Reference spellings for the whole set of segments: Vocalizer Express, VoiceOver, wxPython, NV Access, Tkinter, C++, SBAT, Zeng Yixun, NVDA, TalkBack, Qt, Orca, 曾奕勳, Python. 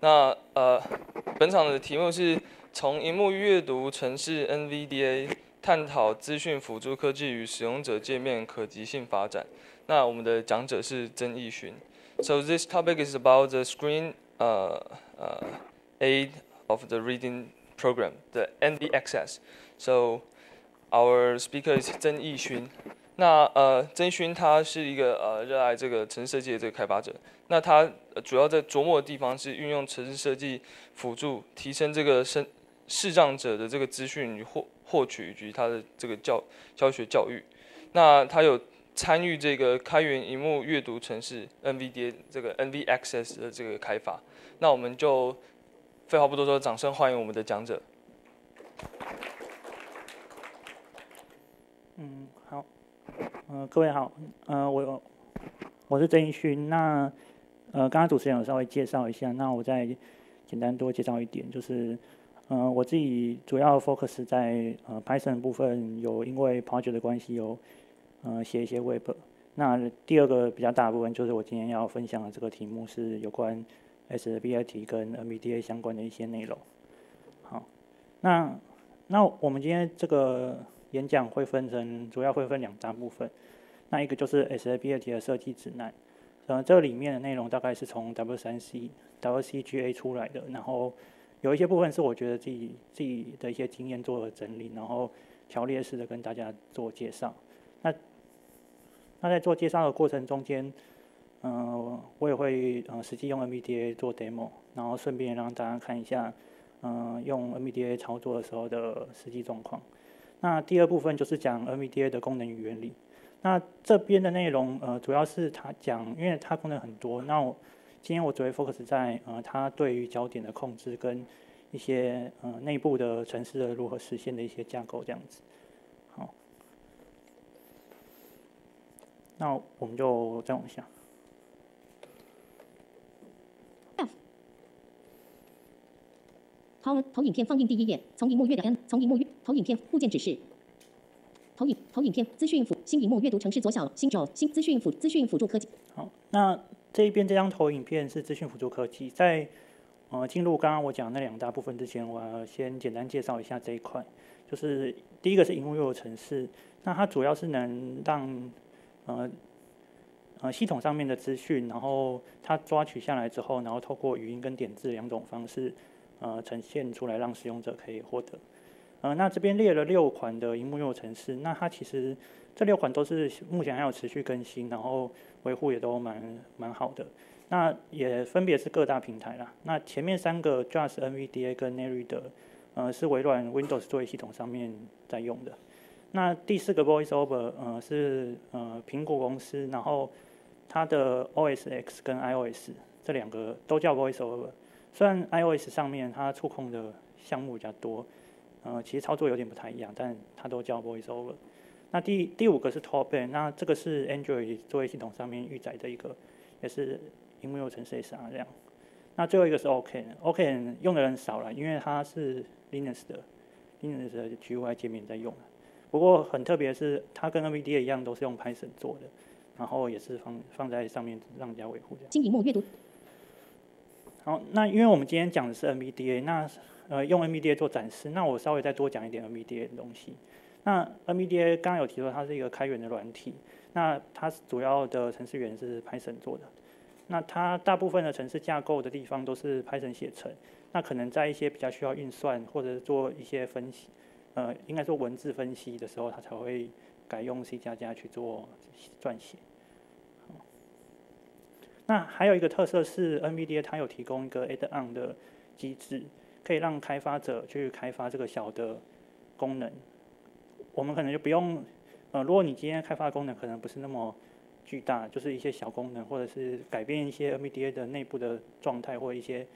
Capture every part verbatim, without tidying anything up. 那呃，本场的题目是从萤幕阅读程式 N V D A 探讨资讯辅助科技与使用者界面可及性发展。那我们的讲者是曾义勋。So this topic is about the screen uh, uh, aid of the reading program, the N V Access. So our speaker is Zeng Yixun. 那呃，曾勋他是一个呃热爱这个程式设计的这个开发者。那他主要在琢磨的地方是运用程式设计辅助提升这个视视障者的这个资讯与获获取以及他的这个教教学教育。那他有参与这个开源萤幕阅读程式 N V D A 这个 N V Access 的这个开发。那我们就废话不多说，掌声欢迎我们的讲者。嗯，好。 呃，各位好，呃，我我是曾义勋。那呃，刚刚主持人有稍微介绍一下，那我再简单多介绍一点，就是呃，我自己主要 focus 在呃 Python 部分，有因为 project 的关系有呃写一些 web。那第二个比较大的部分就是我今天要分享的这个题目是有关 S B A T 跟 N V D A 相关的一些内容。好，那那我们今天这个。 演讲会分成，主要会分两大部分。那一个就是 S B A T 的设计指南，呃，这里面的内容大概是从 W 三 C、W C G A 出来的，然后有一些部分是我觉得自己自己的一些经验做了整理，然后条列式的跟大家做介绍。那那在做介绍的过程中间，呃，我也会呃实际用 N V D A 做 demo， 然后顺便让大家看一下，呃，用 N V D A 操作的时候的实际状况。 那第二部分就是讲 N V D A 的功能与原理。那这边的内容，呃，主要是它讲，因为它功能很多。那我今天我主要 focus 在呃，它对于焦点的控制跟一些呃内部的程式的如何实现的一些架构这样子。好，那我们就再往下。好，投影片放映第一页，从萤幕阅览，从萤幕阅。 投影片物件指示，投影投影片资讯辅新萤幕阅读程式左小新轴新资讯辅资讯辅助科技。好，那这一边这张投影片是资讯辅助科技。在呃进入刚刚我讲那两大部分之前，我要先简单介绍一下这一块。就是第一个是萤幕阅读程式，那它主要是能让呃呃系统上面的资讯，然后它抓取下来之后，然后透过语音跟点字两种方式呃呈现出来，让使用者可以获得。 呃，那这边列了六款的萤幕阅读程式，那它其实这六款都是目前还有持续更新，然后维护也都蛮蛮好的。那也分别是各大平台啦。那前面三个 Just N V D A 跟 N V D A 呃，是微软 Windows 作业系统上面在用的。那第四个 VoiceOver， 呃，是呃苹果公司，然后它的 O S X 跟 iOS 这两个都叫 VoiceOver。虽然 iOS 上面它触控的项目比较多。 呃，其实操作有点不太一样，但它都叫 VoiceOver。那第第五个是 TalkBack， 那这个是 Android 作业系统上面预载的一个，也是萤幕阅读程式 S R 这样。那最后一个是 Orca，Orca 用的人少了，因为它是 Linux 的 Linux 的 G U I 界面在用的。不过很特别是，它跟 N V D A 一样都是用 Python 做的，然后也是放放在上面让人家维护这样。新萤幕阅读。好，那因为我们今天讲的是 N V D A， 那。 呃，用 N V D A 做展示，那我稍微再多讲一点 N V D A 的东西。那 N V D A 刚刚有提到，它是一个开源的软体，那它主要的程式语言是 Python 做的。那它大部分的程式架构的地方都是 Python 写成。那可能在一些比较需要运算或者做一些分析，呃，应该说文字分析的时候，它才会改用 C 加加去做撰写。那还有一个特色是 N V D A 它有提供一个 add-on 的机制。 可以让开发者去开发这个小的功能，我们可能就不用，呃，如果你今天开发的功能可能不是那么巨大，就是一些小功能，或者是改变一些 N V D A 的内部的状态或一些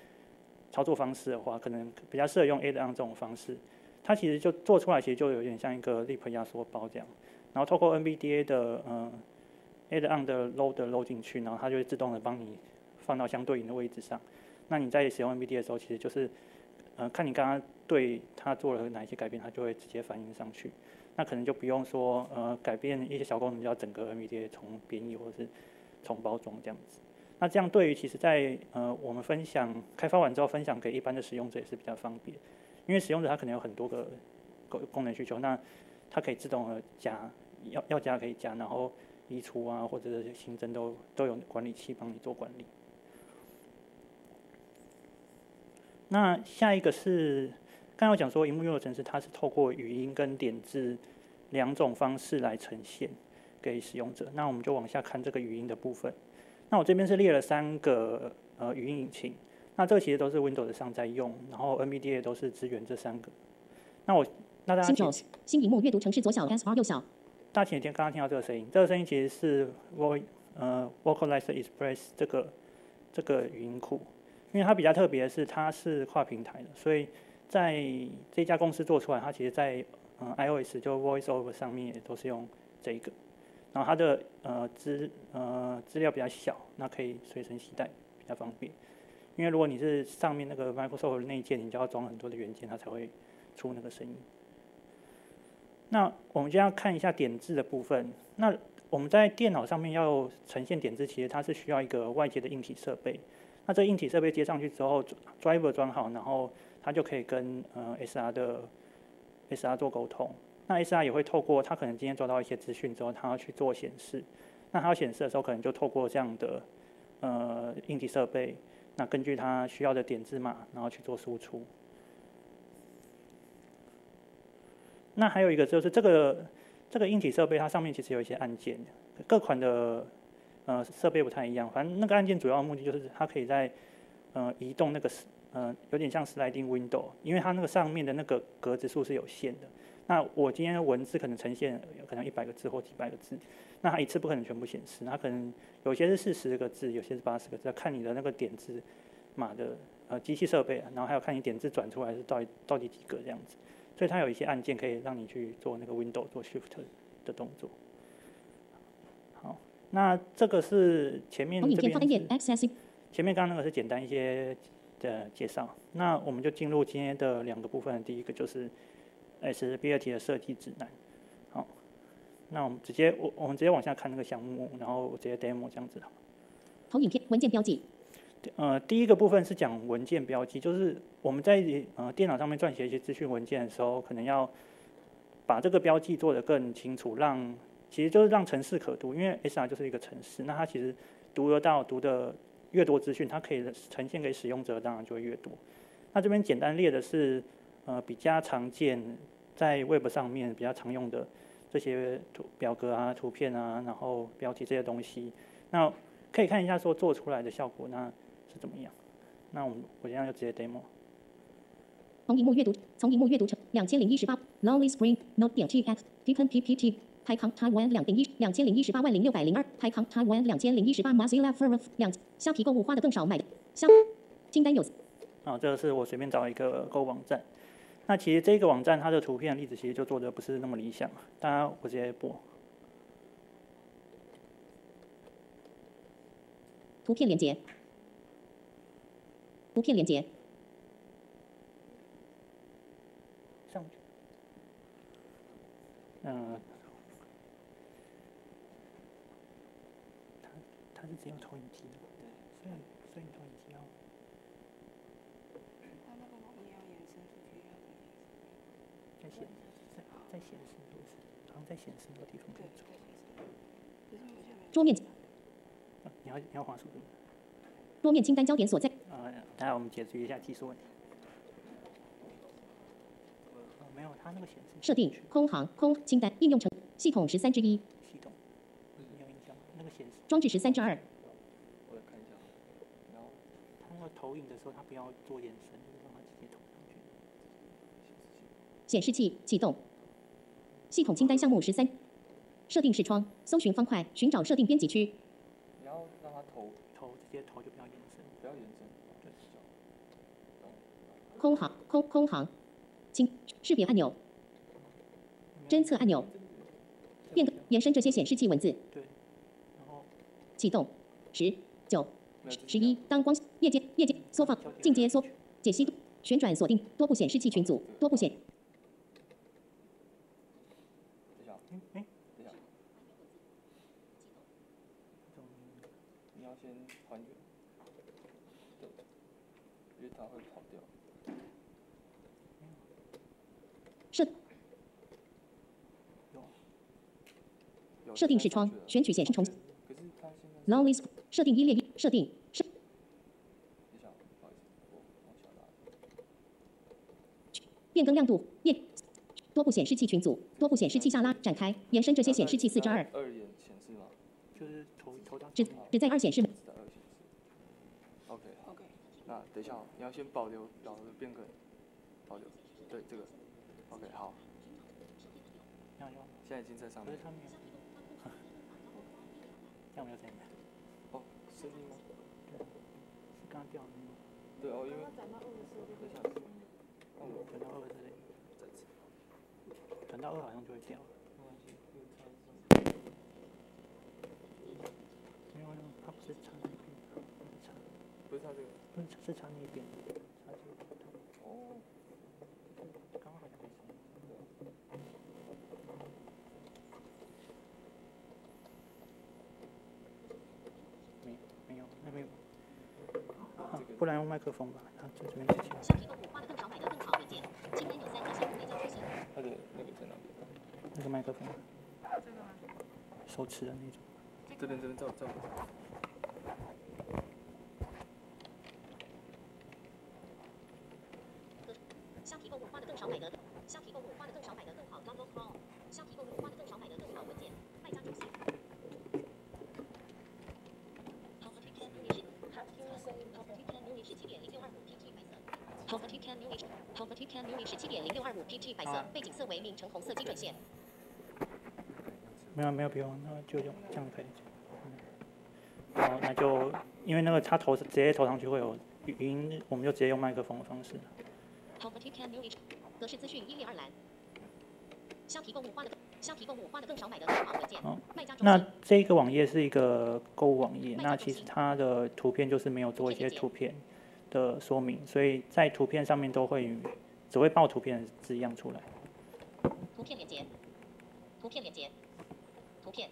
操作方式的话，可能比较适合用 add-on 这种方式。它其实就做出来，其实就有点像一个 Lip 压缩包这样，然后透过 N V D A 的呃 add-on 的 loader load 进去，然后它就会自动的帮你放到相对应的位置上。那你在使用 N V D A 的时候，其实就是 呃，看你刚刚对它做了哪一些改变，它就会直接反映上去。那可能就不用说，呃，改变一些小功能，要整个 N V D A 从编译或者是从包装这样子。那这样对于其实在呃我们分享开发完之后分享给一般的使用者也是比较方便，因为使用者他可能有很多个功能需求，那它可以自动的加，要要加可以加，然后移除啊或者是新增都都有管理器帮你做管理。那下一个是刚才我讲说，萤幕用的程式它是透过语音跟点字两种方式来呈现给使用者。那我们就往下看这个语音的部分。那我这边是列了三个呃语音引擎，那这个其实都是 Windows 上在用，然后 N V D A 都是支援这三个。那我那大家新新萤幕阅读程式左小 S R 右小。大家前几天刚刚听到这个声音，这个声音其实是 Voice 呃 Vocalizer Express 这个这个语音库，因为它比较特别的是它是跨平台的，所以在这家公司做出来，它其实在呃 iOS 就 VoiceOver 上面也都是用这一个。然后它的呃资呃资料比较小，那可以随身携带比较方便。因为如果你是上面那个 Microsoft 的内建，你就要装很多的元件，它才会出那个声音。那我们就要看一下点字的部分。那我们在电脑上面要呈现点字，其实它是需要一个外接的硬体设备。那这个硬体设备接上去之后 ，driver 装好，然后它就可以跟呃 S R 的 S R 做沟通。那 S R 也会透过它可能今天抓到一些资讯之后，它要去做显示。那它要显示的时候，可能就透过这样的呃硬体设备，那根据它需要的点字码，然后去做输出。那还有一个就是这个这个硬体设备，它上面其实有一些按键，各款的呃设备不太一样。反正那个按键主要的目的就是它可以在呃移动那个呃有点像 sliding window， 因为它那个上面的那个格子数是有限的。那我今天文字可能呈现可能一百个字或几百个字，那它一次不可能全部显示，它可能有些是四十个字，有些是八十个字，看你的那个点字码的呃机器设备，然后还有看你点字转出来是到底到底几个这样子，所以它有一些按键可以让你去做那个 window 做 shift 的动作。好，那这个是前面这边前面刚刚那个是简单一些的介绍，那我们就进入今天的两个部分，第一个就是。S B A T 的设计指南，好，那我们直接我我们直接往下看那个项目，然后我直接 demo 这样子。投影片文件标记。呃，第一个部分是讲文件标记，就是我们在呃电脑上面撰写一些资讯文件的时候，可能要把这个标记做得更清楚，让其实就是让程式可读，因为 S R 就是一个程式，那它其实读得到读的越多资讯，它可以呈现给使用者，当然就会越多。那这边简单列的是呃比较常见。在 Web 上面比较常用的这些图表格啊、图片啊，然后标题这些东西，那可以看一下说做出来的效果那是怎么样。那我们我现在就直接 demo。从屏幕阅读，从屏幕阅读成两千零一十八 Lonely Spring Note 点 T X Deacon P P T Python Taiwan 两点一两千零一十八万零六百零二 Python Taiwan 两千零一十八 Mozilla Firefox 两虾皮购物花的更少买的虾清单有。啊，这个是我随便找一个购物网站。那其实这个网站它的图片的例子其实就做的不是那么理想，当然我直接播。图片连接，图片连接，上去。嗯、呃，它它是只有投影机的，对，所以所以投影机要。在显在在显示多次，然后在显示多地方可以做。桌面。啊、你要你要滑鼠是不是？桌面清单焦点所在。啊、呃，等下我们解决一下技术问题。哦，没有，它那个显示。设定空行空清单应用程系统十三之一。系统。你有印象吗？那个显示。装置十三之二。我来看一下。然后，它那个投影的时候，它不要做延伸，让它直接投。显示器启动，系统清单项目十三，设定视窗，搜寻方块，寻找设定编辑区。你要让它投投直接投就不要延伸，不要延伸，对。空行空空行，清识别按钮，侦测按钮，变更延伸这些显示器文字。对。然后启动十九十一当光夜间夜间缩放进阶缩解析旋转锁定多部显示器群组多部显。哎，等一下，你要先还原它会跑掉。设有设定视窗选取显示重。可是它现在 Long list 设定一列一设定设。变更亮度变多步显示器群组多步显示器下拉展开延伸这些显示器四至二。二也显示吗？就是头头加。只只在二显示。 OK OK， 那等一下，你要先保留，然后变更，保留，对这个 ，OK 好。现在已经在上面。要没有声音？哦，声音吗？对，是刚掉的。对哦，因为。转到二的时候就会下声音。哦，转到二的时候，再次。转到二好像就会掉了。没有，它不是长。 不是它这个，不是是它那边，它这个哦，刚好就没声音。没没有，那没有。啊，不然用麦克风吧，它这边不行。橡皮豆腐花的更少，买的更好，推荐。今天有三个小组内教学型。它的那个在哪边？那个麦克风。这个吗？手持的那种。这边这边照照。 P T 白色，背景色为明橙红色基准线。没有没有不用，那就用这样可以。嗯，好，那就因为那个插头直接投上去会有语音，我们就直接用麦克风的方式。格式资讯一列二栏。虾皮购物花的虾皮购物花的更少买的更好文件。哦，那这个网页是一个购物网页，那其实它的图片就是没有做一些图片的说明，所以在图片上面都会。 只会爆图片字样出来。图片连接，图片连接，图片。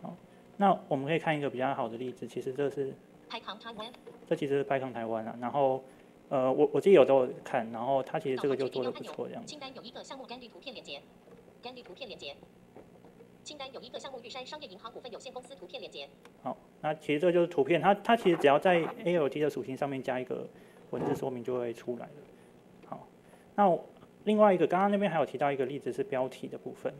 好，那我们可以看一个比较好的例子，其实这是。Python 台湾。这其实是 Python 台湾啊，然后，呃，我我自己有时候看，然后它其实这个就做的不错，这样。清单有一个项目干绿图片连接，干绿图片连接。清单有一个项目玉山商业银行股份有限公司图片连接。好，那其实这就是图片，它它其实只要在 A L T 的属性上面加一个文字说明就会出来了。 那另外一个，刚刚那边还有提到一个例子是标题的部分。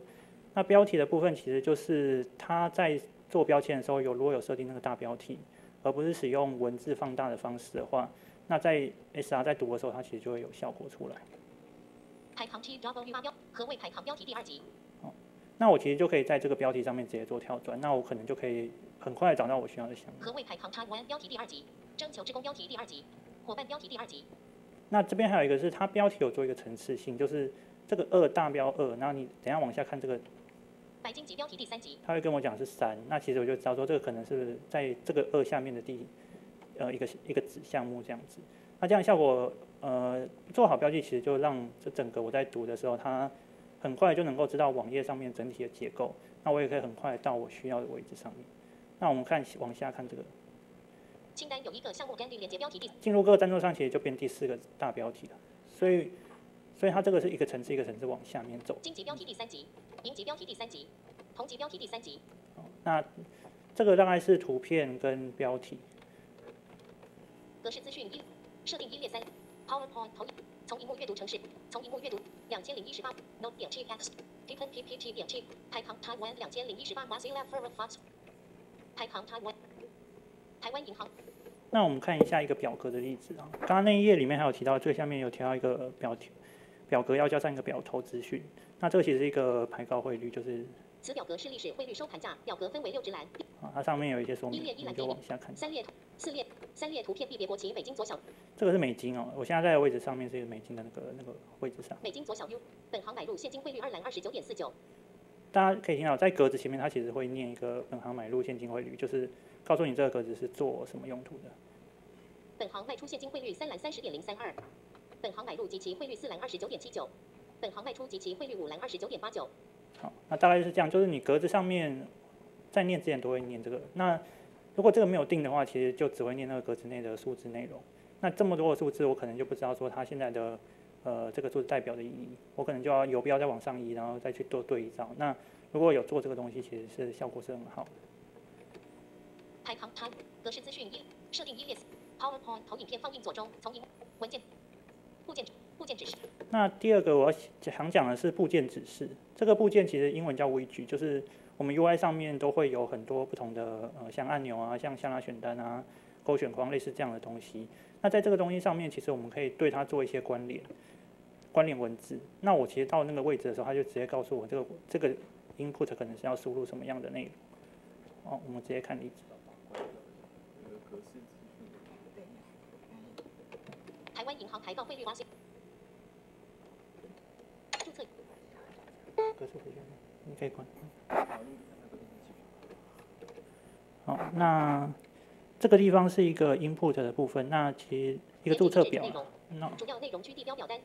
那标题的部分其实就是它在做标签的时候有如果有设定那个大标题，而不是使用文字放大的方式的话，那在 S R 在读的时候它其实就会有效果出来。排行 T W 八标，何谓排行标题第二集？哦，那我其实就可以在这个标题上面直接做跳转，那我可能就可以很快找到我需要的项目。何谓排行 T 标题第二集？征求志工标题第二集？伙伴标题第二集？ 那这边还有一个是它标题有做一个层次性，就是这个二大标二，然后你等下往下看这个，白金级标题第三集，它会跟我讲是三，那其实我就知道说这个可能是在这个二下面的第呃一个一个子项目这样子。那这样效果呃做好标记，其实就让这整个我在读的时候，它很快就能够知道网页上面整体的结构，那我也可以很快到我需要的位置上面。那我们看往下看这个。 清单有一个项目跟连接标题。进入各个赞助商其实就变第四个大标题了，所以，所以它这个是一个层次一个层次往下面走。金级标题第三级，银级标题第三级，铜级标题第三级。那这个大概是图片跟标题。格式资讯一，设定一列三 ，PowerPoint 投影，从屏幕阅读程式，从屏幕阅读两千零一十八 Note 点 T X， Python P P T 点 T， Python Taiwan 两千零一十八 Mozilla Firefox，Python Taiwan。 台湾银行。那我们看一下一个表格的例子啊。刚刚那一页里面还有提到，最下面有提到一个表表格要加上一个表头资讯。那这个其实是一个排高汇率，就是此表格是历史汇率收盘价。表格分为六支栏。啊，它上面有一些说明，你就往下看。三列、四列、三列图片，币别国旗，美金左小。这个是美金哦，我现在在的位置上面是一个美金的那个那个位置上。美金左小 U， 本行买入现金汇率二栏二十九点四九。大家可以听到，在格子前面它其实会念一个本行买入现金汇率，就是。 告诉你这个格子是做什么用途的。本行卖出现金汇率三栏三十点零三二，本行买入及其汇率四栏二十九点七九，本行卖出及其汇率五栏二十九点八九。好，那大概就是这样，就是你格子上面在念之前都会念这个。那如果这个没有定的话，其实就只会念那个格子内的数字内容。那这么多的数字，我可能就不知道说它现在的呃这个数字代表的意义，我可能就要游标再往上移，然后再去做对照。那如果有做这个东西，其实是效果是很好的。排行 Tab 格式资讯页设定一列 PowerPoint 投影片放映左中从影文件部件部件指示。那第二个我要想讲的是部件指示，这个部件其实英文叫 widget， 就是我们 U I 上面都会有很多不同的呃像按钮啊、像下拉选单啊、勾选框类似这样的东西。那在这个东西上面，其实我们可以对它做一些关联关联文字。那我其实到那个位置的时候，它就直接告诉我这个这个 input 可能是要输入什么样的内容。哦，我们直接看例子。 台湾银行财报汇率挖线，注册。格式回旋，你可以关。好，那这个地方是一个 input 的部分，那其实一个注册表。那主要内容区地标表单。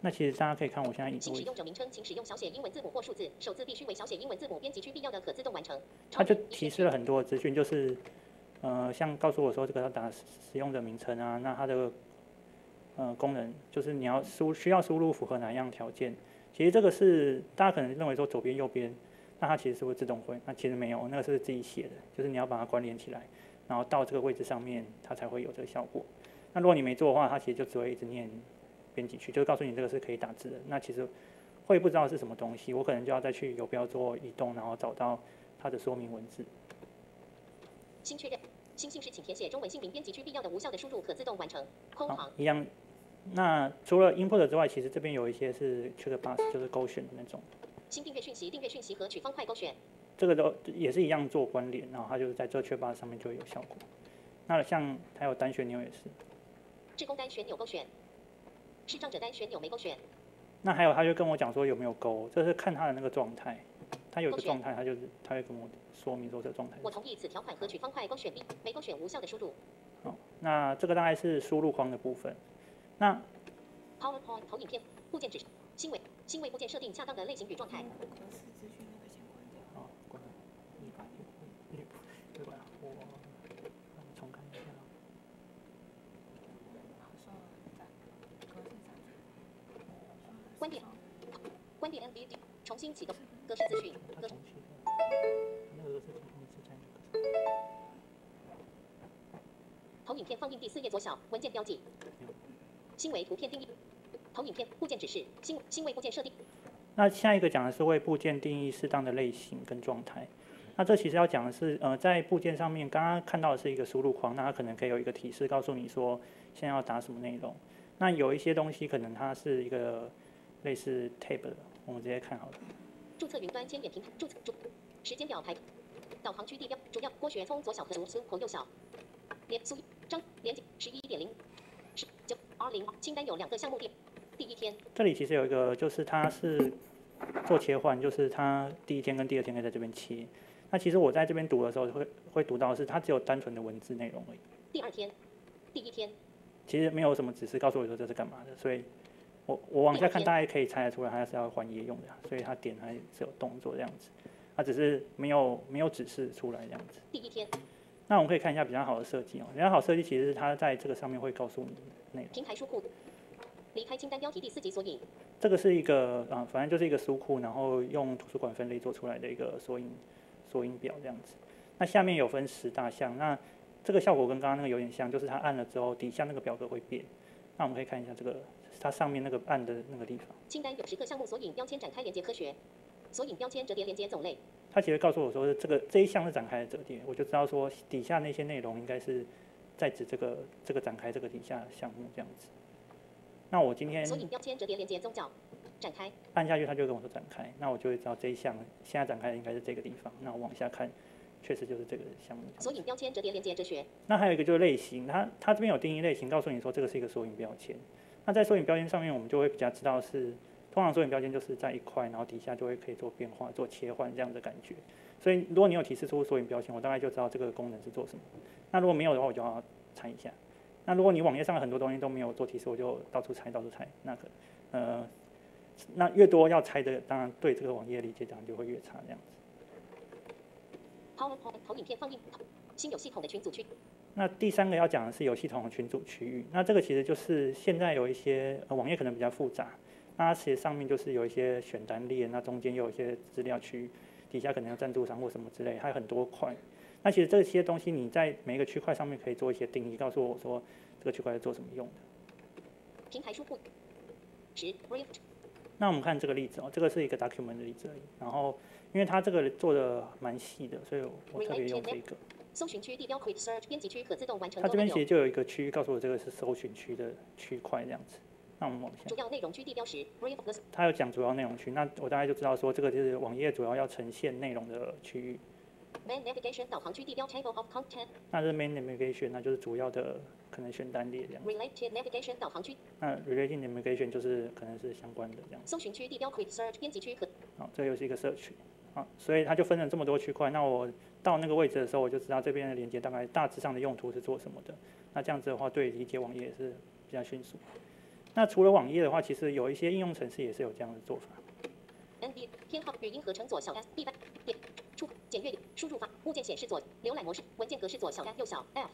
那其实大家可以看，我现在已经。请使用者名称，请使用小写英文字母或数字，首字必须为小写英文字母，编辑区必要的可自动完成。它就提示了很多资讯，就是呃，像告诉我说这个要打使用者名称啊，那它的。 呃，功能就是你要输需要输入符合哪样条件？其实这个是大家可能认为说左边右边，那它其实是会自动会，那其实没有，那个是自己写的，就是你要把它关联起来，然后到这个位置上面，它才会有这个效果。那如果你没做的话，它其实就只会一直念编辑区，就是告诉你这个是可以打字的。那其实会不知道是什么东西，我可能就要再去游标做移动，然后找到它的说明文字。新确认，新姓氏请填写中文姓名，编辑区必要的无效的输入可自动完成。空行一样。 那除了 input 之外，其实这边有一些是 check box， 就是勾选的那种。新订阅讯息，订阅讯息和取方块勾选。这个都也是一样做关联，然后它就是在这 check box 上面就会有效果。那像还有单旋钮也是。志工单旋钮勾选。视障者单旋钮没勾选。那还有他就跟我讲说有没有勾，这是看他的那个状态。他有一个状态，他就是他会跟我说明说这个状态。我同意此条款和取方块勾选 B， 没勾选无效的输入。好，那这个大概是输入框的部分。 那 PowerPoint 投影片部件指示新尾新尾部件设定恰当的类型与状态。格式资讯那个先关掉。哦，关了。你把你你对吧？我重看一下。关闭。关闭 N V D A， 重新启动格式资讯。格式。那个是重新投影片放映第四页左小文件标记。 新为图片定义，投影片部件指示，新新为部件设定。那下一个讲的是为部件定义适当的类型跟状态。那这其实要讲的是，呃，在部件上面，刚刚看到的是一个输入框，那它可能可以有一个提示，告诉你说现在要打什么内容。那有一些东西可能它是一个类似 tab 的，我们直接看好了。注册云端千眼平台，注册注时间表排导航区地标主要郭学聪左小和苏口右小连苏张连十一点零。 九二零清单有两个项目列，第一天。这里其实有一个，就是它是做切换，就是它第一天跟第二天可以在这边切。那其实我在这边读的时候会会读到是它只有单纯的文字内容而已。第二天，第一天。其实没有什么指示告诉我说这是干嘛的，所以我我往下看大概可以猜得出来，它是要换页用的，所以它点它是有动作这样子，它只是没有没有指示出来这样子。第一天。 那我们可以看一下比较好的设计哦，比较好设计其实是它在这个上面会告诉你内容。平台书库，离开清单标题第四级索引。这个是一个啊、呃，反正就是一个书库，然后用图书馆分类做出来的一个索引索引表这样子。那下面有分十大项，那这个效果跟刚刚那个有点像，就是它按了之后底下那个表格会变。那我们可以看一下这个它上面那个按的那个地方。清单有十个项目索引标签展开连接科学，索引标签折叠连接种类。 他其实告诉我说，这个这一项是展开的折叠，我就知道说底下那些内容应该是在指这个这个展开这个底下项目这样子。那我今天索引标签折叠连接宗教展开，按下去他就跟我说展开，那我就会知道这一项现在展开的应该是这个地方。那我往下看，确实就是这个项目。索引标签折叠连接哲学。那还有一个就是类型，它它这边有定义类型，告诉你说这个是一个索引标签。那在索引标签上面，我们就会比较知道是。 通常索引标签就是在一块，然后底下就会可以做变化、做切换这样的感觉。所以如果你有提示出索引标签，我大概就知道这个功能是做什么。那如果没有的话，我就要猜一下。那如果你网页上很多东西都没有做提示，我就到处猜、到处猜。那个，呃，那越多要猜的，当然对这个网页理解当然就会越差这样子。PowerPoint 投影片放映，新有系统的群组区，那第三个要讲的是有系统的群组区域。那这个其实就是现在有一些、呃、网页可能比较复杂，那它其实上面就是有一些选单列，那中间有一些资料区域，底下可能有赞助商或什么之类，还有很多块。那其实这些东西你在每一个区块上面可以做一些定义，告诉我说这个区块是做什么用的。平台输入十 rift。那我们看这个例子哦，这个是一个 document 的例子而已。然后因为它这个做的蛮细的，所以我特别用这个。搜寻区地标 Quick Search 编辑区可自动完成。它这边其实就有一个区域告诉我这个是搜寻区的区块这样子。那我们往下。主要内容区地标十 rift。它有讲主要内容区，那我大概就知道说这个就是网页主要要呈现内容的区域。Main navigation 导航区地标 table of content， 那是 main navigation， 那就是主要的可能选单列这样。Related navigation 导航区，那 related navigation 就是可能是相关的这样。搜寻区地标 Quick Search 编辑区可，好，这又是一个 search， 好，所以它就分成这么多区块。那我到那个位置的时候，我就知道这边的连接大概大致上的用途是做什么的。那这样子的话，对理解网页也是比较迅速。那除了网页的话，其实有一些应用程式也是有这样的做法。N V 偏好语音合成左小 S 例外点。出检阅输入法物件显示左浏览模式文件格式左小 S 右小 F。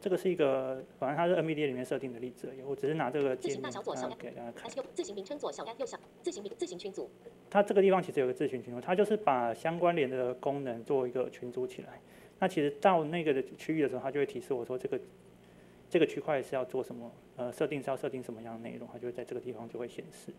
这个是一个反正它是 N V D A 里面设定的例子，我只是拿这个界面大小左小 S 给大家看。自行名称左小 S 右小自行自行群组。它这个地方其实有个自行群组，它就是把相关联的功能做一个群组起来。那其实到那个的区域的时候，它就会提示我说这个这个区块是要做什么，呃，设定是要设定什么样的内容，它就会在这个地方就会显示。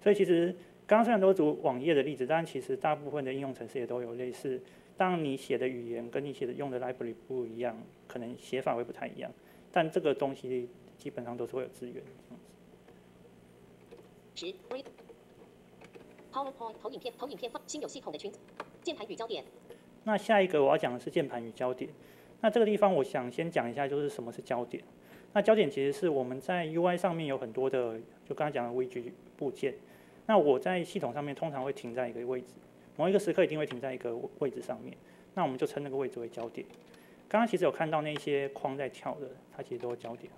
所以其实。刚刚虽然都是网页的例子，但其实大部分的应用程式也都有类似。当你写的语言跟你写的用的 library 不一样，可能写法会不太一样，但这个东西基本上都是会有资源。十 ，PowerPoint 投影片投影片放新有系统的群组，键盘与焦点。那下一个我要讲的是键盘与焦点。那这个地方我想先讲一下，就是什么是焦点。那焦点其实是我们在 U I 上面有很多的，就刚才讲的 widget 部件。那我在系统上面通常会停在一个位置，某一个时刻一定会停在一个位置上面。那我们就称那个位置为焦点。刚刚其实有看到那些框在跳的，它其实都是焦点。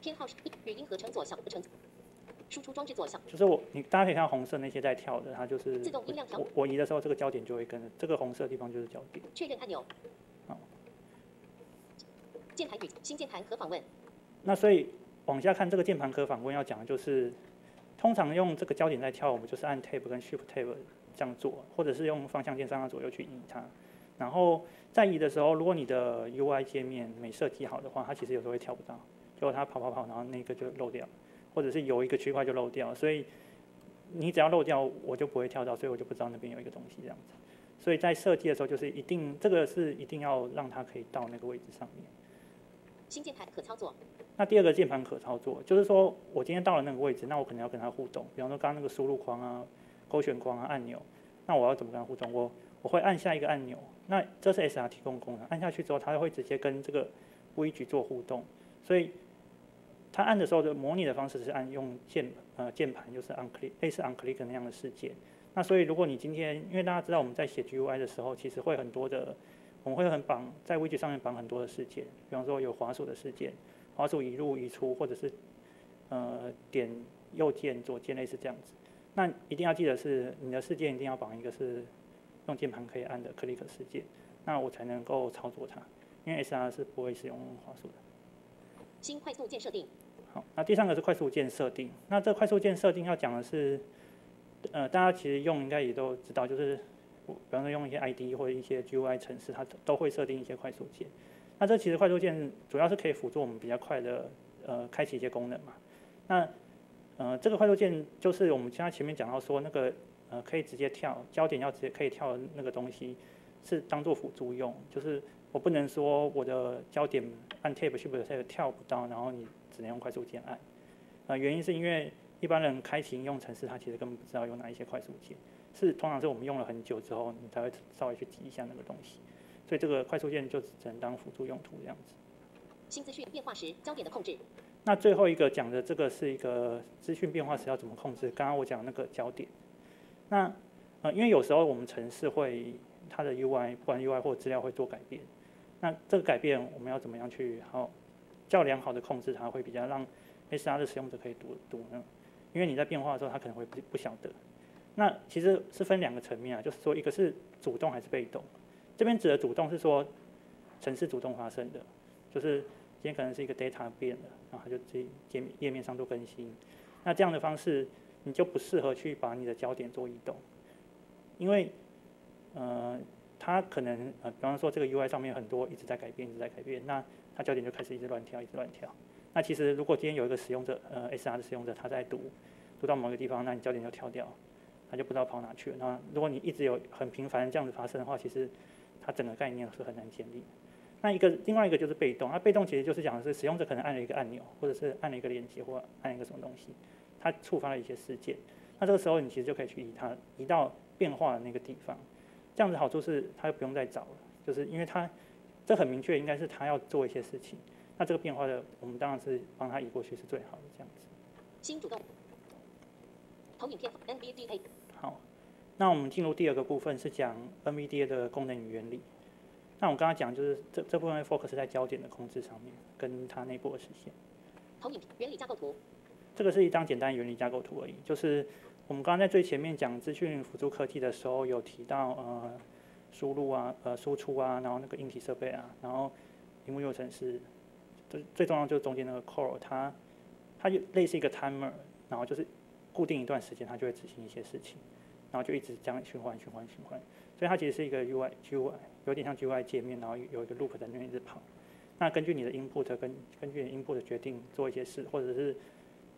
偏好语音合成左小合成输出装置左小。就是我你大家可以看到红色那些在跳的，它就是自动音量调。我我移的时候，这个焦点就会跟着这个红色的地方就是焦点。确认按钮。好。键盘与新键盘可访问。那所以往下看这个键盘可访问要讲的就是。通常用这个焦点在跳，我们就是按 Tab 跟 Shift Tab 这样做，或者是用方向键上下左右去移它。然后在移的时候，如果你的 U I 界面没设计好的话，它其实有时候会跳不到，结果它跑跑跑，然后那个就漏掉，或者是有一个区块就漏掉。所以你只要漏掉，我就不会跳到，所以我就不知道那边有一个东西这样子。所以在设计的时候，就是一定这个是一定要让它可以到那个位置上面。新键盘可操作。那第二个键盘可操作，就是说我今天到了那个位置，那我可能要跟它互动。比方说刚刚那个输入框啊、勾选框啊、按钮，那我要怎么跟它互动？我我会按下一个按钮，那这是 S R 提供功能，按下去之后，它会直接跟这个 widget 做互动。所以它按的时候的模拟的方式是按用键呃键盘，就是 on click 类似 on click 那样的世界。那所以如果你今天，因为大家知道我们在写 G U I 的时候，其实会很多的，我们会很绑在 widget 上面绑很多的世界，比方说有滑鼠的世界。滑鼠移入移出，或者是呃点右键左键类似这样子。那一定要记得是你的世界一定要绑一个是用键盘可以按的 click 世界，那我才能够操作它。因为 S R 是不会使用滑鼠的。新快速键设定。好，那第三个是快速键设定。那这快速键设定要讲的是，呃，大家其实用应该也都知道，就是比方说用一些 I D 或者一些 G U I 程式，它都会设定一些快速键。那这其实快速键主要是可以辅助我们比较快的呃开启一些功能嘛。那呃这个快速键就是我们刚才前面讲到说那个呃可以直接跳焦点要直接可以跳的那个东西是当做辅助用，就是我不能说我的焦点按 Tab Shift Tab 跳不到，然后你只能用快速键按。呃原因是因为一般人开启应用程式，他其实根本不知道有哪一些快速键，是通常是我们用了很久之后你才会稍微去记一下那个东西。所以这个快速键就只能当辅助用途这样子。新资讯变化时焦点的控制。那最后一个讲的这个是一个资讯变化时要怎么控制？刚刚我讲那个焦点。那呃，因为有时候我们程式会它的 U I 不管 U I 或资料会做改变，那这个改变我们要怎么样去好较良好的控制它，会比较让 S R 的使用者可以读读呢？因为你在变化的时候，他可能会不不晓得。那其实是分两个层面啊，就是说一个是主动还是被动。这边指的主动是说，程式主动发生的，就是今天可能是一个 data 变了，然后它就这页页面上做更新。那这样的方式，你就不适合去把你的焦点做移动，因为呃，它可能呃，比方说这个 U I 上面很多一直在改变，一直在改变，那它焦点就开始一直乱跳，一直乱跳。那其实如果今天有一个使用者，呃 ，S R 的使用者他在读，读到某个地方，那你焦点就跳掉。 他就不知道跑哪去了。那如果你一直有很频繁这样子发生的话，其实它整个概念是很难建立。那一个另外一个就是被动，那被动其实就是讲的是使用者可能按了一个按钮，或者是按了一个连接，或按一个什么东西，它触发了一些事件。那这个时候你其实就可以去移它，移到变化的那个地方。这样子好处是它就不用再找了，就是因为它这很明确，应该是它要做一些事情。那这个变化的，我们当然是帮它移过去是最好的这样子。新主动投影片 N V D A。 好，那我们进入第二个部分是讲 N V D A 的功能与原理。那我刚刚讲就是这这部分 focus 在焦点的控制上面，跟它内部的实现。投影原理架构图，这个是一张简单原理架构图而已。就是我们刚刚在最前面讲资讯辅助科技的时候，有提到呃输入啊、呃输出啊，然后那个硬体设备啊，然后屏幕右程式，最最重要就是中间那个 core， 它它就类似一个 timer， 然后就是 固定一段时间，它就会执行一些事情，然后就一直这样循环、循环、循环。所以它其实是一个 U I、G U I， 有点像 G U I 界面，然后有一个 loop 在那边一直跑。那根据你的 input， 根根据你 input 决定做一些事，或者是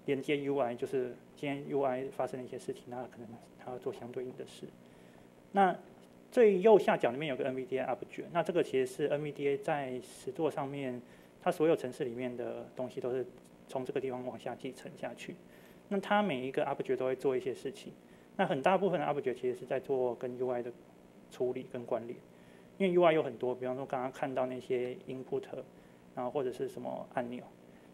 连接 U I， 就是今天 U I 发生了一些事情，那可能它要做相对应的事。那最右下角里面有个 N V D A object， 那这个其实是 N V D A 在实作上面，它所有程式里面的东西都是从这个地方往下继承下去。 那它每一个 object 都会做一些事情，那很大部分的 object 其实是在做跟 U I 的处理跟关联，因为 U I 有很多，比方说刚刚看到那些 input， 然后或者是什么按钮，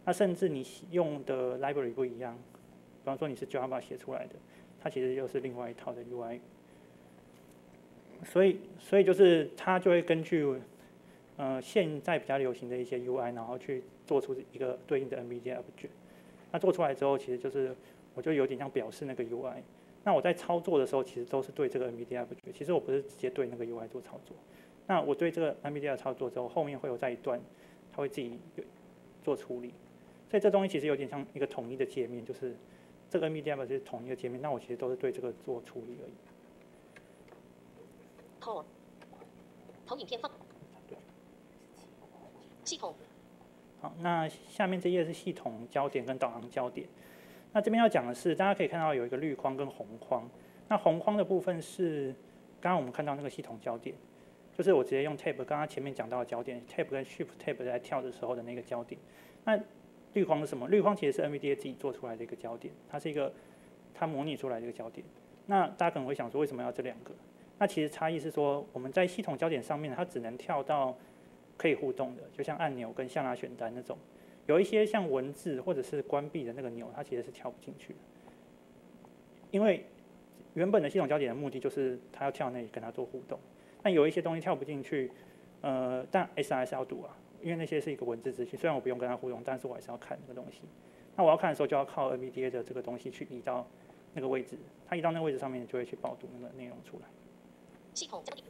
那甚至你用的 library 不一样，比方说你是 Java 写出来的，它其实又是另外一套的 U I， 所以所以就是它就会根据呃现在比较流行的一些 U I， 然后去做出一个对应的 N V D A object。 那做出来之后，其实就是我就有点像表示那个 U I。那我在操作的时候，其实都是对这个 N V D A 不觉。其实我不是直接对那个 U I 做操作。那我对这个 N V D A 操作之后，后面会有在一段，它会自己做处理。所以这东西其实有点像一个统一的界面，就是这个 N V D A 不是统一的界面。那我其实都是对这个做处理而已。投投影片放系统。 好，那下面这页是系统焦点跟导航焦点。那这边要讲的是，大家可以看到有一个绿框跟红框。那红框的部分是刚刚我们看到那个系统焦点，就是我直接用 Tab 刚刚前面讲到的焦点 Tab 跟 Shift Tab 在跳的时候的那个焦点。那绿框是什么？绿框其实是 N V D A 自己做出来的一个焦点，它是一个它模拟出来的一个焦点。那大家可能会想说，为什么要这两个？那其实差异是说，我们在系统焦点上面，它只能跳到 可以互动的，就像按钮跟下拉选单那种，有一些像文字或者是关闭的那个钮，它其实是跳不进去的。因为原本的系统焦点的目的就是它要跳那里跟它做互动，但有一些东西跳不进去，呃，但 S R 是要读啊，因为那些是一个文字资讯，虽然我不用跟它互动，但是我还是要看那个东西。那我要看的时候就要靠 N V D A 的这个东西去移到那个位置，它移到那个位置上面就会去报读那个内容出来。系统焦点。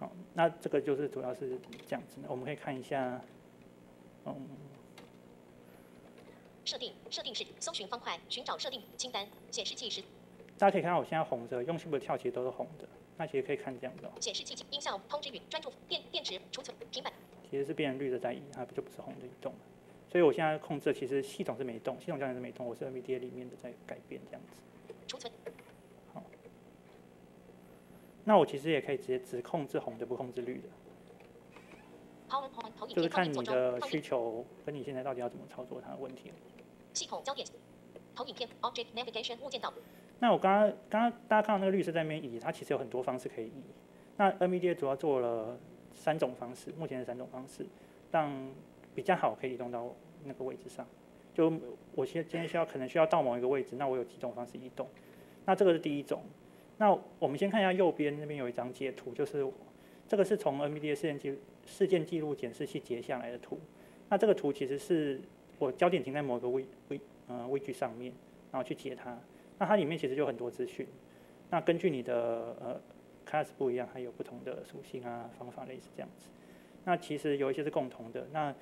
好，那这个就是主要是这样子的，我们可以看一下，嗯，设定设定是搜寻方块，寻找设定清单，显示器时。大家可以看到我现在红的，用 Shift 跳其实都是红的，那其实可以看这样子哦。显示器音效通知语专注电电池储存平板，其实是变成绿的在移，它不就不是红的移动了。所以我现在控制其实系统是没动，系统焦点是没动，我是 N V D A 里面的在改变这样子。储存。 那我其实也可以直接只控制红的，不控制绿的，就是看你的需求跟你现在到底要怎么操作它的问题。系统焦点投影片 Object Navigation 物件导。那我刚刚刚刚大家看到那个绿色在那边移，它其实有很多方式可以移。那 N V D A 主要做了三种方式，目前是三种方式，让比较好可以移动到那个位置上。就我现今天需要可能需要到某一个位置，那我有几种方式移动。那这个是第一种。 那我们先看一下右边那边有一张截图，就是这个是从 N V D A 事件记事件记录检视器截下来的图。那这个图其实是我焦点停在某个位位呃位置上面，然后去截它。那它里面其实就很多资讯。那根据你的呃 class 不一样，它有不同的属性啊方法类似这样子。那其实有一些是共同的，那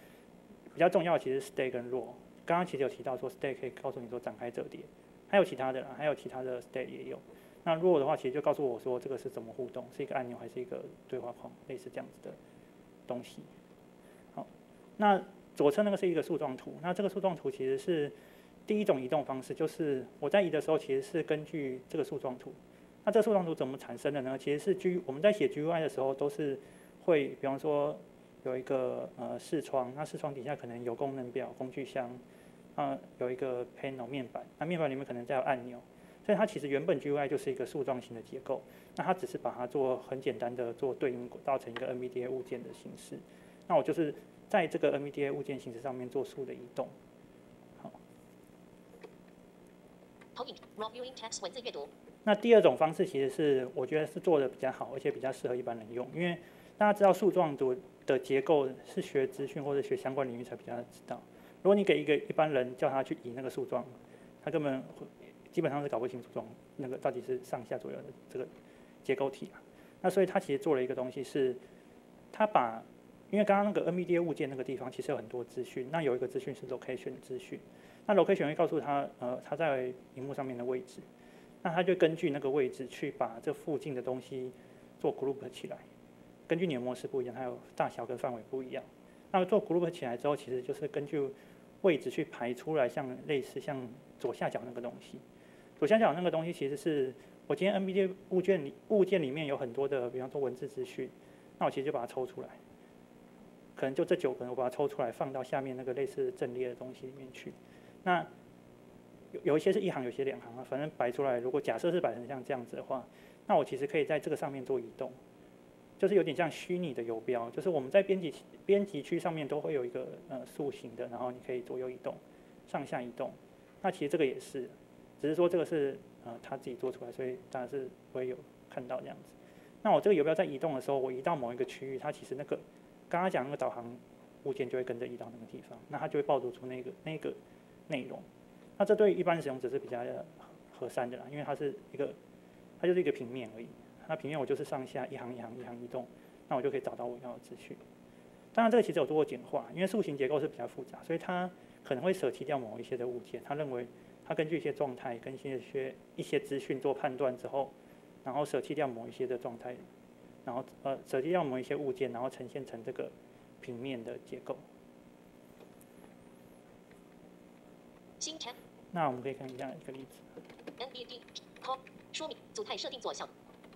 比较重要的其实是 state 跟 raw。刚刚其实有提到说 state 可以告诉你说展开折叠，还有其他的啦，还有其他的 state 也有。那 raw 的话，其实就告诉我说这个是怎么互动，是一个按钮还是一个对话框，类似这样子的东西。好，那左侧那个是一个树状图，那这个树状图其实是第一种移动方式，就是我在移的时候其实是根据这个树状图。那这个树状图怎么产生的呢？其实是 G 我们在写 G U I 的时候都是会，比方说。 有一个呃视窗，那视窗底下可能有功能表、工具箱，啊、呃、有一个 panel 面板，那面板里面可能再有按钮，所以它其实原本 G U I 就是一个树状型的结构，那它只是把它做很简单的做对应，造成一个 N V D A 物件的形式。那我就是在这个 N V D A 物件形式上面做树的移动。好。投影 raw viewing text 文字阅读。那第二种方式其实是我觉得是做的比较好，而且比较适合一般人用，因为大家知道树状图。 的结构是学资讯或者学相关领域才比较知道。如果你给一个一般人叫他去移那个树状，他根本基本上是搞不清楚状那个到底是上下左右的这个结构体啊。那所以他其实做了一个东西是，他把因为刚刚那个 N V D A 物件那个地方其实有很多资讯，那有一个资讯是 location 资讯，那 location 会告诉他呃他在屏幕上面的位置，那他就根据那个位置去把这附近的东西做 group 起来。 根据你的模式不一样，还有大小跟范围不一样。那做 group 起来之后，其实就是根据位置去排出来，像类似像左下角那个东西。左下角那个东西其实是我今天 N V D A 物件里物件里面有很多的，比方说文字资讯，那我其实就把它抽出来，可能就这九个我把它抽出来放到下面那个类似阵列的东西里面去。那有有一些是一行，有些两行啊，反正摆出来。如果假设是摆成像这样子的话，那我其实可以在这个上面做移动。 就是有点像虚拟的游标，就是我们在编辑编辑区上面都会有一个呃塑形的，然后你可以左右移动、上下移动。那其实这个也是，只是说这个是呃他自己做出来，所以当然是不会有看到这样子。那我这个游标在移动的时候，我移到某一个区域，它其实那个刚刚讲那个导航物件就会跟着移到那个地方，那它就会暴露出那个那个内容。那这对一般使用者是比较和善的啦，因为它是一个它就是一个平面而已。 那平面我就是上下一行一行一行移动，那我就可以找到我要的资讯。当然，这个其实有做过简化，因为树形结构是比较复杂，所以它可能会舍弃掉某一些的物件。他认为他根据一些状态、跟一些一些资讯做判断之后，然后舍弃掉某一些的状态，然后呃舍弃掉某一些物件，然后呈现成这个平面的结构。星辰。那我们可以看一下一个例子。N V D A 说明组态设定左下。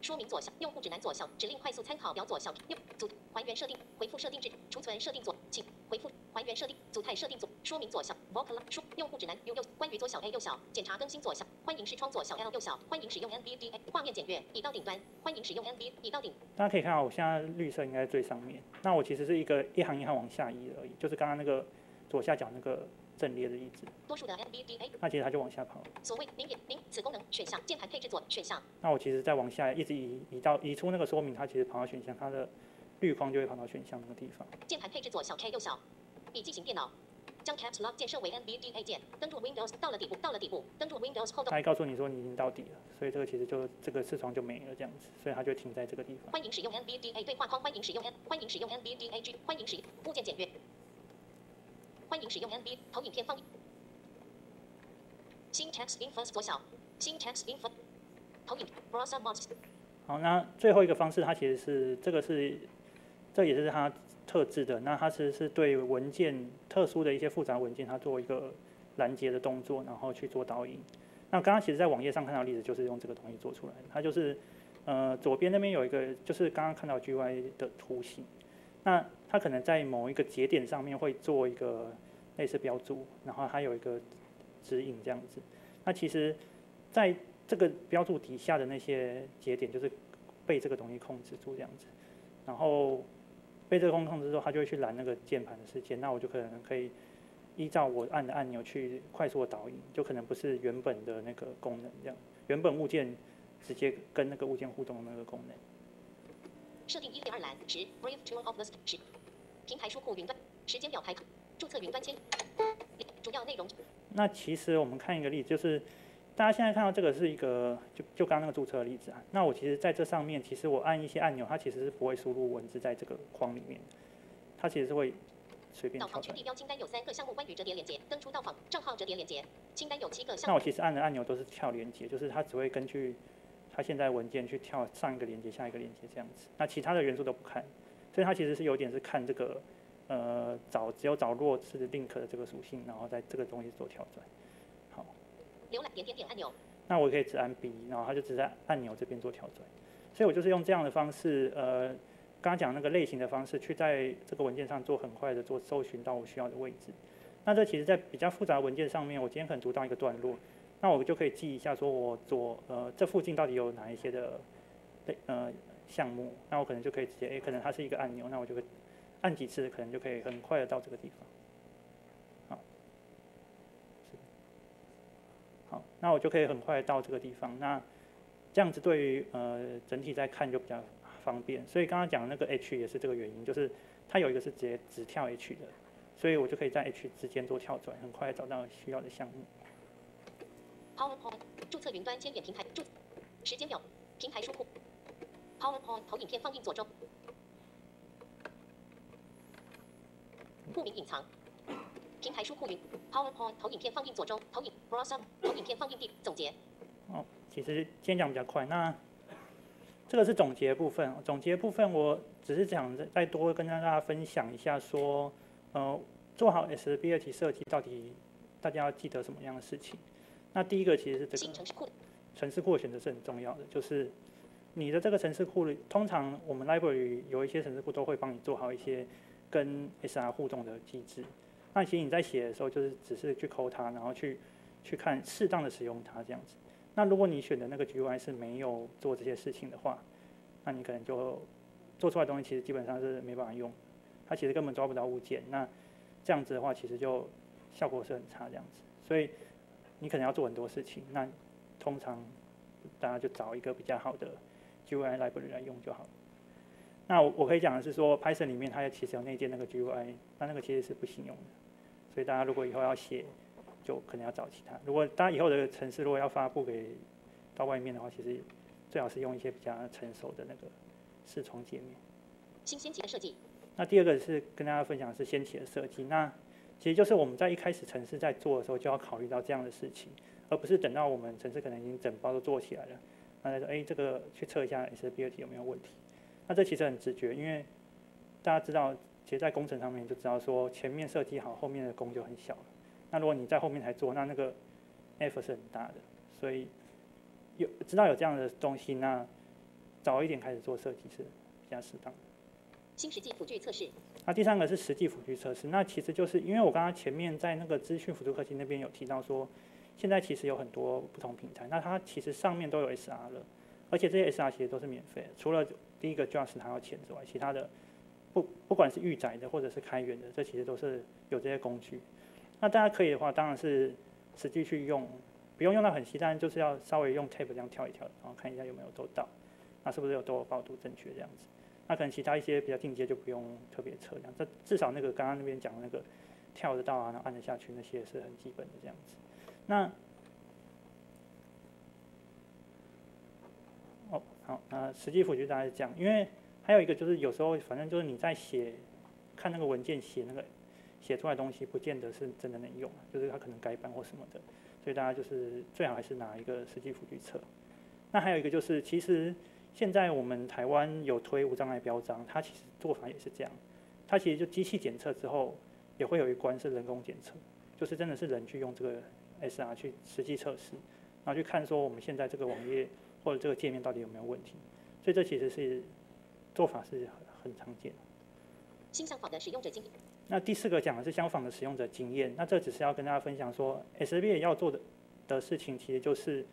说明左下，用户指南左下，指令快速参考表左下，用组还原设定，回复设定至储存设定左，请回复还原设定，组态设定左，说明左下 ，Vocalizer 用户指南右右，关于左小 A 右小，检查更新左小，欢迎视窗左小 L 右小，欢迎使用 N V D A 画面检阅，已到顶端，欢迎使用 N V D A 已到顶。大家可以看到，我现在绿色应该最上面，那我其实是一个一行一行往下移而已，就是刚刚那个左下角那个。 阵列的意思，多数的 N V D A， 那其实它就往下跑。所谓零点零，此功能选项键盘配置左选项。那我其实再往下一直移移到移出那个说明，它其实跑到选项，它的绿框就会跑到选项那个地方。键盘配置左小 K 右小，笔记型电脑将 Caps Lock 键设为 N V D A 键，登录 Windows 到了底部，到了底部，登录 Windows 后。它告诉你说你已经到底了，所以这个其实就这个视窗就没了这样子，所以它就停在这个地方。欢迎使用 N V D A 对话框，欢迎使用 N， 欢迎使用 N V D A G， 欢迎使用物件检阅。 欢迎使用 N V 投影片放映。新 text info 左小，新 text info 投影 browser mode。好，那最后一个方式，它其实是这个是，这也是它特制的。那它其实是对文件特殊的一些复杂文件，它做一个拦截的动作，然后去做导引。那刚刚其实，在网页上看到的例子，就是用这个东西做出来的。它就是呃，左边那边有一个，就是刚刚看到 G U I 的图形。那 它可能在某一个节点上面会做一个类似标注，然后它有一个指引这样子。那其实，在这个标注底下的那些节点，就是被这个东西控制住这样子。然后被这个控控制之后，它就会去拦那个键盘的时间。那我就可能可以依照我按的按钮去快速的导引，就可能不是原本的那个功能这样，原本物件直接跟那个物件互动的那个功能。设定一点二栏十 ，brief to of the 十。 平台书库云端时间表排注册云端签主要内容。那其实我们看一个例子，就是大家现在看到这个是一个就就刚刚那个注册的例子啊。那我其实在这上面，其实我按一些按钮，它其实是不会输入文字在这个框里面，它其实是会随便导航全地标清单有三个项目，关于折叠连接，登出到访账号折叠连接清单有七个项目。那我其实按的按钮都是跳连接，就是它只会根据它现在文件去跳上一个连接、下一个连接这样子。那其他的元素都不看，所以它其实是有点是看这个呃找只有找弱智 link 的这个属性，然后在这个东西做跳转。好，浏览点点点按钮。那我可以只按 B， 然后它就只在按钮这边做跳转。所以我就是用这样的方式，呃。 刚刚讲那个类型的方式，去在这个文件上做很快的做搜寻到我需要的位置。那这其实，在比较复杂的文件上面，我今天可能读到一个段落，那我就可以记一下，说我左呃这附近到底有哪一些的类呃项目，那我可能就可以直接，哎，可能它是一个按钮，那我就可以按几次，可能就可以很快的到这个地方。好，好，那我就可以很快到这个地方。那这样子对于呃整体在看就比较 方便，所以刚刚讲那个 H 也是这个原因，就是它有一个是直接只跳 H 的，所以我就可以在 H 之间做跳转，很快找到需要的项目。PowerPoint 注册云端牵引平台，注时间表平台书库 ，PowerPoint 投影片放映左中，户名隐藏，平台书库云 ，PowerPoint 投影片放映左中，投影 Browser 投影片放映地总结。哦，其实今天讲比较快，那 这个是总结部分，总结部分我只是想再多跟大家分享一下，说，呃，做好 S B A T 设计到底大家要记得什么样的事情。那第一个其实是这个程式库的选择是很重要的，就是你的这个程式库，通常我们 library 有一些程式库都会帮你做好一些跟 S R 互动的机制。那其实你在写的时候，就是只是去抠它，然后去去看适当的使用它这样子。 那如果你选的那个 G U I 是没有做这些事情的话，那你可能就做出来的东西其实基本上是没办法用，它其实根本抓不到物件。那这样子的话，其实就效果是很差这样子。所以你可能要做很多事情，那通常大家就找一个比较好的 G U I library 来用就好了。那我我可以讲的是说 ，Python 里面它其实有内建那个 G U I， 那那个其实是不行用的。所以大家如果以后要写， 就可能要找其他。如果大家以后的程式如果要发布给到外面的话，其实最好是用一些比较成熟的那个视窗界面。新鲜的设计。那第二个是跟大家分享的是先期的设计。那其实就是我们在一开始程式在做的时候就要考虑到这样的事情，而不是等到我们程式可能已经整包都做起来了，那再说哎这个去测一下 S B A T 有没有问题。那这其实很直觉，因为大家知道，其实在工程上面就知道说前面设计好，后面的工就很小了。 那如果你在后面才做，那那个 effort 是很大的，所以有知道有这样的东西，那早一点开始做设计是比较适当的。新实际辅具测试。那第三个是实际辅具测试，那其实就是因为我刚刚前面在那个资讯辅助科技那边有提到说，现在其实有很多不同平台，那它其实上面都有 S R 了，而且这些 S R 其实都是免费的，除了第一个 Just 它要钱之外，其他的不不管是预载的或者是开源的，这其实都是有这些工具。 那大家可以的话，当然是实际去用，不用用到很细，但就是要稍微用 tab 这样跳一跳，然后看一下有没有都到，那是不是有都有报读正确这样子？那可能其他一些比较进阶就不用特别测量，这至少那个刚刚那边讲的那个跳得到啊，然后按得下去那些是很基本的这样子。那哦好，那实际辅具大概是这样，因为还有一个就是有时候反正就是你在写看那个文件写那个。 写出来的东西不见得是真的能用，就是它可能改版或什么的，所以大家就是最好还是拿一个实际辅具测。那还有一个就是，其实现在我们台湾有推无障碍标章，它其实做法也是这样，它其实就机器检测之后，也会有一关是人工检测，就是真的是人去用这个 S R 去实际测试，然后去看说我们现在这个网页或者这个界面到底有没有问题，所以这其实是做法是很常见的。新想法的使用者经历。 那第四个讲的是相仿的使用者经验，那这只是要跟大家分享说 ，S B A 要做的的事情，其实就是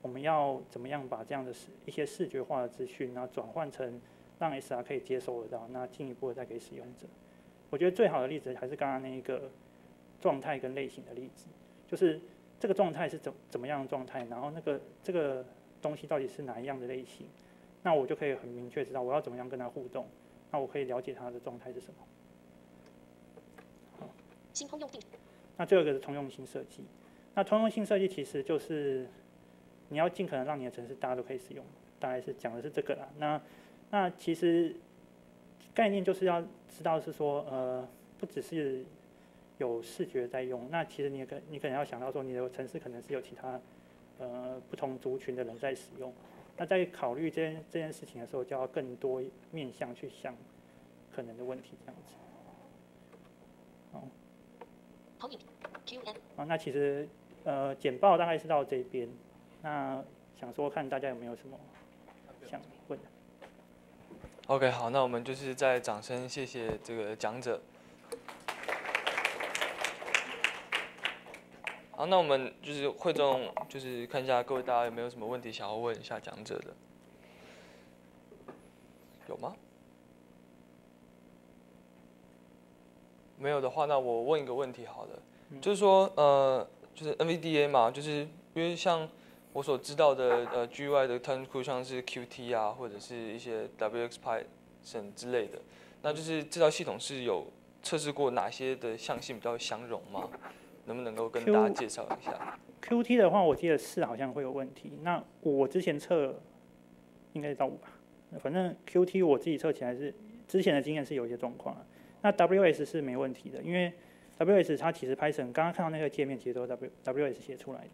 我们要怎么样把这样的一些视觉化的资讯，然后转换成让 S R 可以接收得到，那进一步的再给使用者。我觉得最好的例子还是刚刚那一个状态跟类型的例子，就是这个状态是怎怎么样的状态，然后那个这个东西到底是哪一样的类型，那我就可以很明确知道我要怎么样跟它互动，那我可以了解它的状态是什么。 新通用性。那最后一个是通用性设计。那通用性设计其实就是你要尽可能让你的程式大家都可以使用，大概是讲的是这个啦。那那其实概念就是要知道是说，呃，不只是有视觉在用，那其实你可你可能要想到说，你的程式可能是有其他呃不同族群的人在使用。那在考虑这件这件事情的时候，就要更多面向去想可能的问题，这样子。好。好，那其实呃简报大概是到这边，那想说看大家有没有什么想问的。OK， 好，那我们就是在掌声谢谢这个讲者。好，那我们就是会中，就是看一下各位大家有没有什么问题想要问一下讲者的，有吗？没有的话，那我问一个问题好了，嗯、就是说，呃，就是 N V D A 嘛，就是因为像我所知道的，呃 ，G U I 的 term 像是 Qt 啊，或者是一些 w x Python 之类的，那就是这套系统是有测试过哪些的象性比较相容吗？能不能够跟大家介绍一下 ？Qt 的话，我记得是好像会有问题。那我之前测应该是到五吧，反正 Qt 我自己测起来是之前的经验是有一些状况。那 W S 是没问题的，因为 W S 它其实 Python 刚刚看到那个界面其实都是 W W S 写出来的，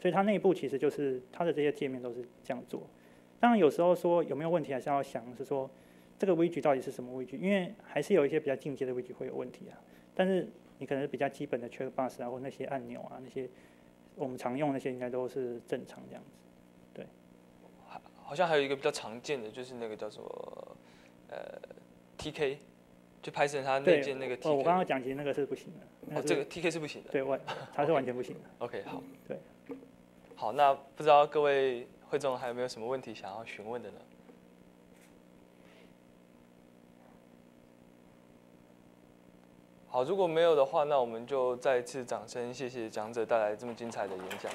所以它内部其实就是它的这些界面都是这样做。当然有时候说有没有问题，还是要想是说这个 widget 到底是什么 widget， 因为还是有一些比较进阶的 widget 会有问题啊，但是。你可能是比较基本的 checkbox 啊，或那些按钮啊，那些我们常用那些应该都是正常这样子，对。好像还有一个比较常见的就是那个叫做呃 T K， 就 Python 它内建那个 T K。哦，我刚刚讲其实那个是不行的。那個、哦，这个 T K 是不行的。对，完，它是完全不行的。OK， 好。对。好，那不知道各位会众还有没有什么问题想要询问的呢？好，如果没有的话，那我们就再次掌声谢谢讲者带来这么精彩的演讲。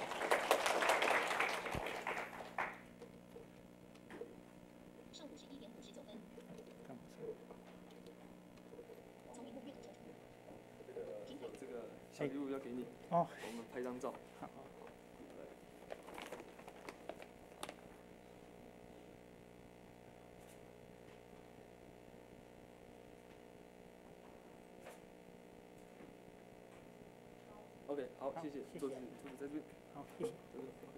这个小礼物要给你哦，我们拍张照。好。OK， 好，谢谢，坐这里，坐在这边，好，谢谢。